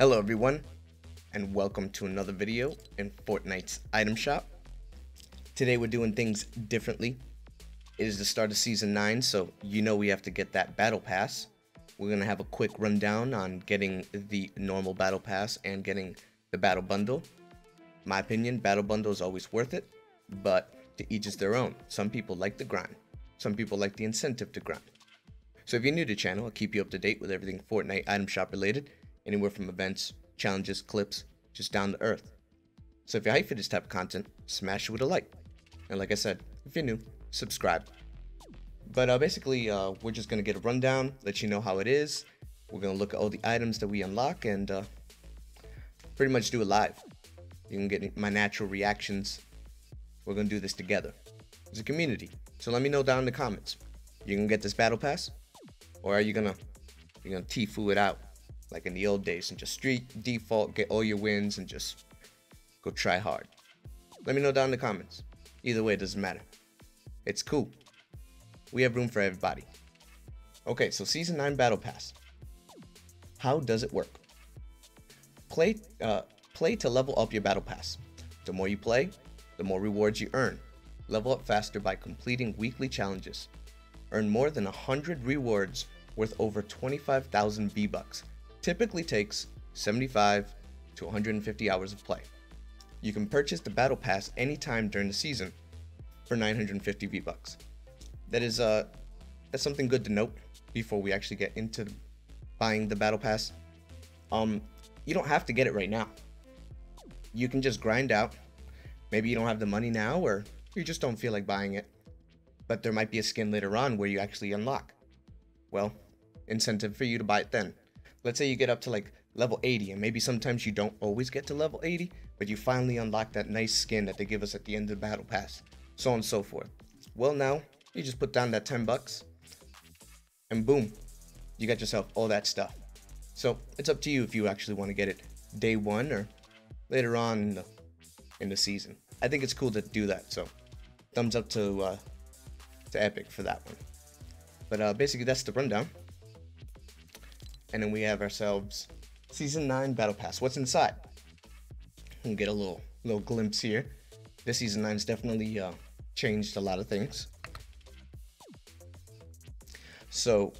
Hello everyone, and welcome to another video in Fortnite's item shop. Today we're doing things differently. It is the start of season 9, so you know we have to get that battle pass. We're gonna have a quick rundown on getting the normal battle pass and getting the battle bundle. In my opinion, battle bundle is always worth it, but to each is their own. Some people like the grind, some people like the incentive to grind. So if you're new to the channel, I'll keep you up to date with everything Fortnite item shop related. Anywhere from events, challenges, clips, just down to earth. So if you're hyped for this type of content, smash it with a like. And like I said, if you're new, subscribe. But basically, we're just going to get a rundown, let you know how it is. We're going to look at all the items that we unlock and pretty much do it live. You can get my natural reactions. We're going to do this together as a community. So let me know down in the comments. You can get this battle pass, or are you going to Tfue it out? Like in the old days, and just street default, get all your wins, and just go try hard. Let me know down in the comments. Either way, it doesn't matter. It's cool. We have room for everybody. Okay, so Season 9 Battle Pass. How does it work? Play to level up your Battle Pass. The more you play, the more rewards you earn. Level up faster by completing weekly challenges. Earn more than 100 rewards worth over 25,000 V-Bucks. Typically takes 75 to 150 hours of play. You can purchase the battle pass anytime during the season for 950 V-Bucks. That is that's something good to note before we actually get into buying the battle pass. You don't have to get it right now. You can just grind out. Maybe you don't have the money now, or you just don't feel like buying it, but there might be a skin later on where you actually unlock. Well, incentive for you to buy it then. Let's say you get up to like level 80, and maybe sometimes you don't always get to level 80, but you finally unlock that nice skin that they give us at the end of the battle pass, so on and so forth. Well, now you just put down that 10 bucks and boom, you got yourself all that stuff. So it's up to you if you actually want to get it day one or later on in the season. I think it's cool to do that. So thumbs up to Epic for that one. But basically that's the rundown. And then we have ourselves Season 9 Battle Pass. What's inside? We'll get a little glimpse here. This Season 9's definitely changed a lot of things. So,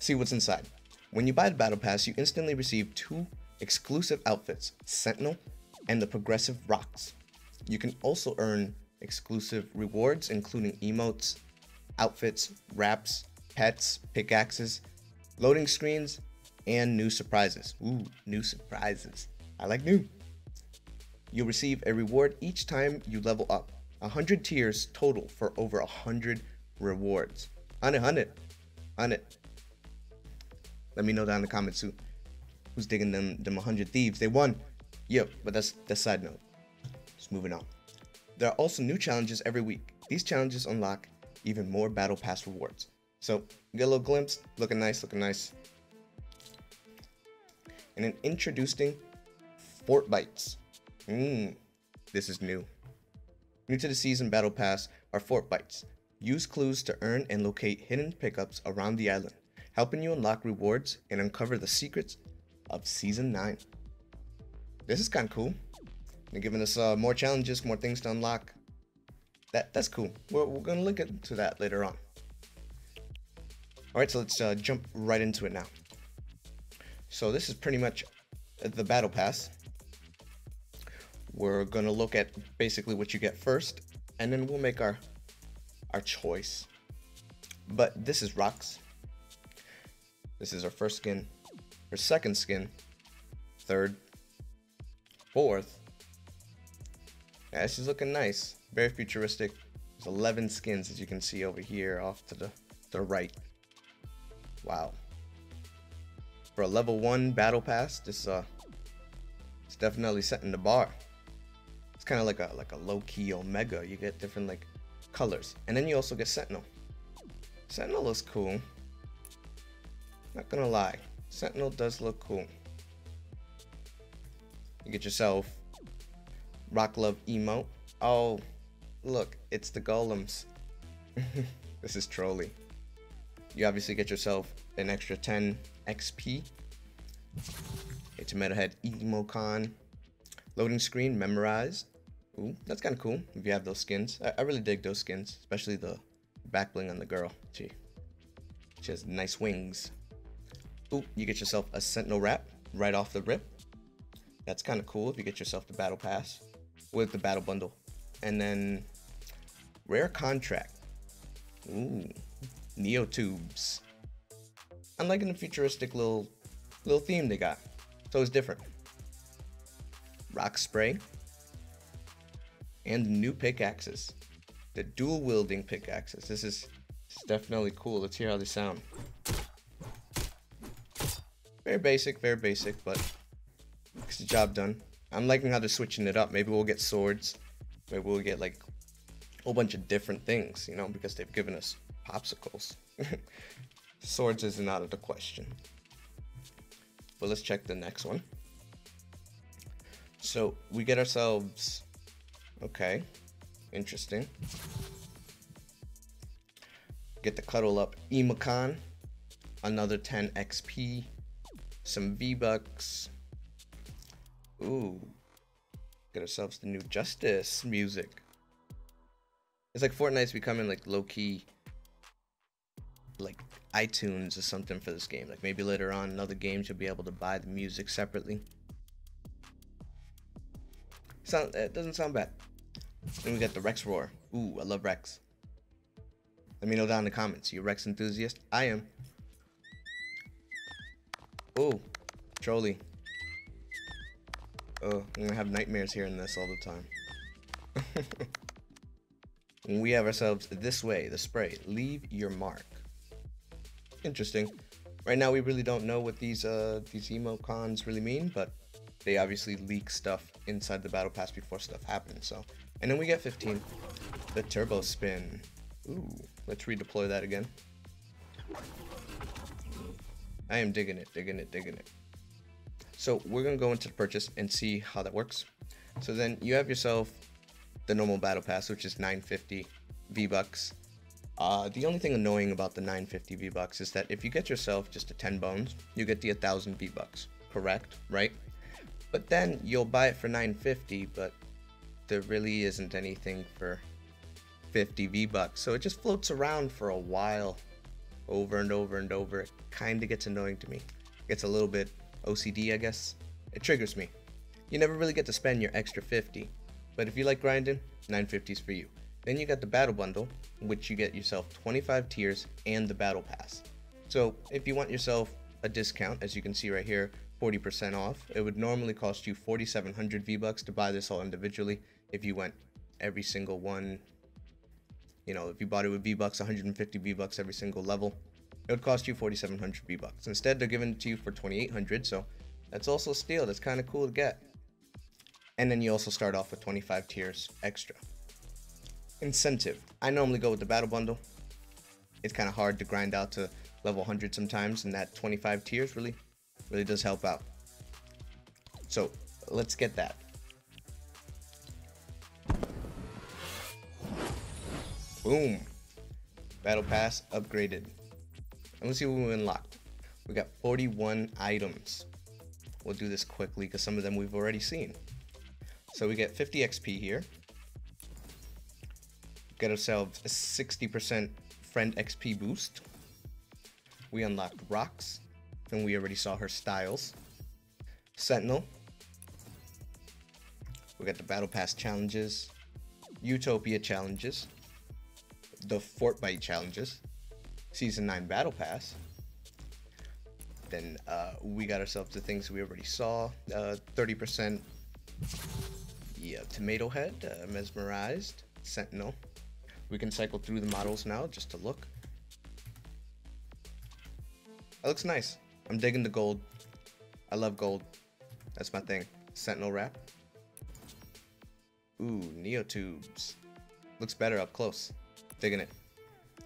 see what's inside. When you buy the Battle Pass, you instantly receive 2 exclusive outfits, Sentinel and the Progressive Rox. You can also earn exclusive rewards, including emotes, outfits, wraps, pets, pickaxes, loading screens, and new surprises. Ooh, new surprises. I like new. You'll receive a reward each time you level up. 100 tiers total for over 100 rewards. 100. Let me know down in the comments who's digging them 100 thieves. They won. Yep, but that's side note. Just moving on. There are also new challenges every week. These challenges unlock even more battle pass rewards. So you get a little glimpse, looking nice. And then introducing Fort Bites. This is new. New to the season battle pass are Fort Bites. Use clues to earn and locate hidden pickups around the island, helping you unlock rewards and uncover the secrets of season 9. This is kind of cool. They're giving us more challenges, more things to unlock. That's cool. We're gonna look into that later on. All right, so let's jump right into it now. So this is pretty much the battle pass. We're gonna look at basically what you get first, and then we'll make our choice. But this is Rox. This is our first skin, our second skin, third, fourth. Yeah, this is looking nice, very futuristic. There's 11 skins, as you can see over here off to the right. Wow. For a level 1 battle pass, this it's definitely setting the bar. It's kind of like a low-key Omega. You get different like colors, and then you also get Sentinel. Sentinel looks cool. Not gonna lie, Sentinel does look cool. You get yourself Rock Love emote. Oh, look, it's the golems. This is trolly. You obviously get yourself an extra 10 XP. It's a MetaHead Emocon. Loading screen memorized. Ooh, that's kind of cool if you have those skins. I really dig those skins, especially the back bling on the girl. She has nice wings. Ooh, you get yourself a Sentinel wrap right off the rip. That's kind of cool if you get yourself the battle pass with the battle bundle. And then rare contract. Ooh, Neo Tubes. I'm liking the futuristic little theme they got, so it's different. Rock spray. And new pickaxes, the dual wielding pickaxes. This is definitely cool. Let's hear how they sound. Very basic, but gets the job done. I'm liking how they're switching it up. Maybe we'll get swords. Maybe we'll get like a whole bunch of different things, you know, because they've given us popsicles. Swords isn't out of the question. But let's check the next one. So we get ourselves. Okay, interesting. Get the cuddle up Emocon, another 10 XP, some V-Bucks. Ooh, get ourselves the new Justice music. It's like Fortnite's becoming like low-key, like iTunes or something for this game. Like maybe later on in other games you'll be able to buy the music separately. It doesn't sound bad. Then we got the Rex roar. Ooh, I love Rex. Let me know down in the comments. You a Rex enthusiast? I am. Ooh, trolley. Oh, I'm gonna have nightmares hearing this all the time. And we have ourselves this way, the spray. Leave your mark. Interesting. Right now, we really don't know what these Emocons really mean, but they obviously leak stuff inside the battle pass before stuff happens. So, and then we get 15, the turbo spin. Ooh, let's redeploy that again. I am digging it. So we're gonna go into the purchase and see how that works. So then you have yourself the normal battle pass, which is 950 V-Bucks. The only thing annoying about the 950 V-Bucks is that if you get yourself just the 10 bones, you get the 1,000 V-Bucks, correct, right? But then you'll buy it for 950, but there really isn't anything for 50 V-Bucks. So it just floats around for a while, over and over. It kind of gets annoying to me. It gets a little bit OCD, I guess. It triggers me. You never really get to spend your extra 50. But if you like grinding, 950 is for you. Then you got the battle bundle, which you get yourself 25 tiers and the battle pass. So if you want yourself a discount, as you can see right here, 40% off. It would normally cost you 4,700 V-Bucks to buy this all individually. If you went every single one, you know, if you bought it with V-Bucks, 150 V-Bucks every single level, it would cost you 4,700 V-Bucks. Instead, they're giving it to you for 2,800. So that's also a steal. That's kind of cool to get. And then you also start off with 25 tiers extra. Incentive. I normally go with the battle bundle. It's kind of hard to grind out to level 100 sometimes, and that 25 tiers really does help out. So let's get that. Boom. Battle pass upgraded. And let's see what we unlocked. We got 41 items. We'll do this quickly because some of them we've already seen. So we get 50 XP here. Get ourselves a 60% friend XP boost. We unlocked Rox. And we already saw her styles. Sentinel. We got the Battle Pass challenges. Utopia challenges. The Fort Bites challenges. Season 9 Battle Pass. Then we got ourselves the things we already saw. 30%. Yeah, Tomato Head. Mesmerized. Sentinel. We can cycle through the models now just to look. That looks nice. I'm digging the gold. I love gold. That's my thing. Sentinel wrap. Ooh, Neo Tubes. Looks better up close. Digging it.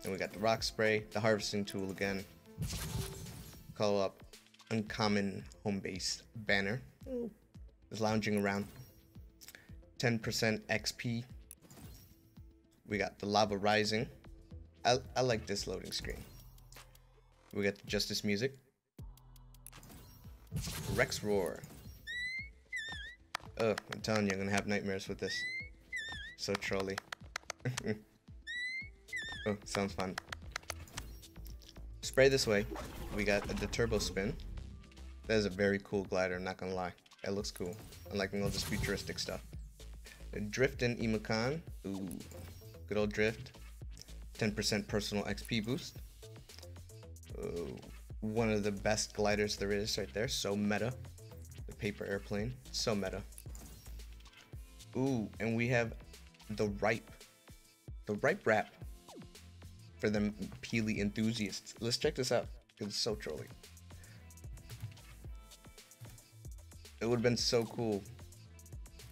And we got the rock spray, the harvesting tool again. Call up uncommon home base banner. Ooh. It's lounging around. 10% XP. We got the lava rising. I like this loading screen. We got the Justice music. Rex roar. Ugh, I'm telling you, I'm gonna have nightmares with this. So trolly. Oh, sounds fun. Spray this way. We got the turbo spin. That is a very cool glider, I'm not gonna lie. It looks cool. I'm liking all this futuristic stuff. Drift and Emocan. Ooh, good old Drift. 10% personal XP boost. Oh, one of the best gliders there is right there. So meta. The paper airplane. So meta. Ooh, and we have the Ripe. The Ripe Wrap. For them Peely enthusiasts. Let's check this out. It's so trolly. It would have been so cool.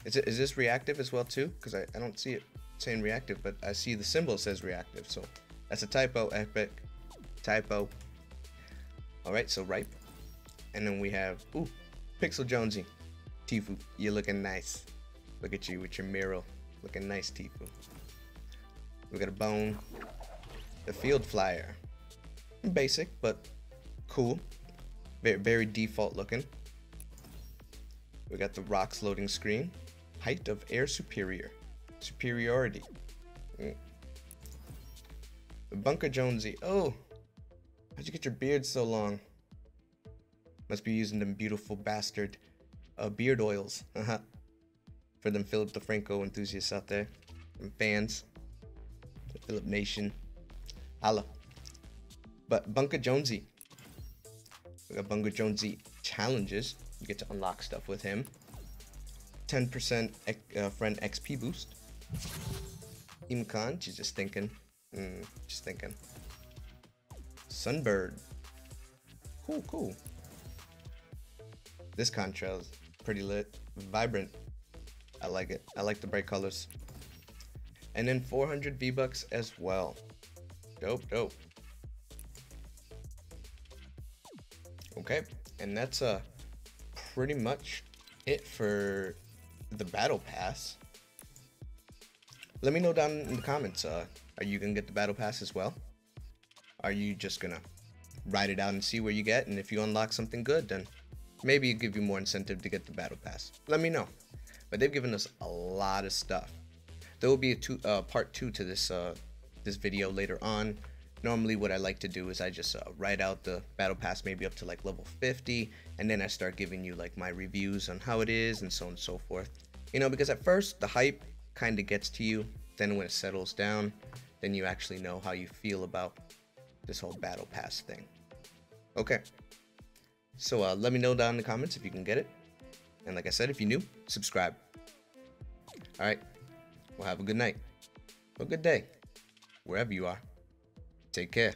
Is this reactive as well too? Because I don't see it saying reactive, but I see the symbol says reactive. So that's a typo, epic. Typo. All right, so Ripe. And then we have, ooh, Pixel Jonesy. Tfue, you're looking nice. Look at you with your mural. Looking nice, Tfue. We got a bone. The Field Flyer. Basic, but cool. Very, very default looking. We got the Rox loading screen. Height of air superior. Superiority. Bunker Jonesy. Oh, how'd you get your beard so long? Must be using them beautiful bastard beard oils. Uh-huh. For them Philip DeFranco enthusiasts out there. And fans. The Philip Nation. Holla. But Bunker Jonesy. We got Bunker Jonesy challenges. You get to unlock stuff with him. 10% friend XP boost. Emocan, she's just thinking. Just thinking. Sunbird. Cool, cool. This contrail is pretty lit. Vibrant. I like it. I like the bright colors. And then 400 V-Bucks as well. Dope, dope. Okay, and that's a... pretty much it for the battle pass. Let me know down in the comments, are you gonna get the battle pass as well? Are you just gonna ride it out and see where you get, and if you unlock something good, then maybe it'll give you more incentive to get the battle pass. Let me know. But they've given us a lot of stuff. There will be a part two to this this video later on. Normally what I like to do is I just write out the battle pass maybe up to like level 50, and then I start giving you like my reviews on how it is and so on and so forth. You know, because at first the hype kind of gets to you, then when it settles down, then you actually know how you feel about this whole battle pass thing. Okay, so let me know down in the comments if you can get it. And like I said, if you're new, subscribe. All right, well have a good night, a good day, wherever you are. Take care.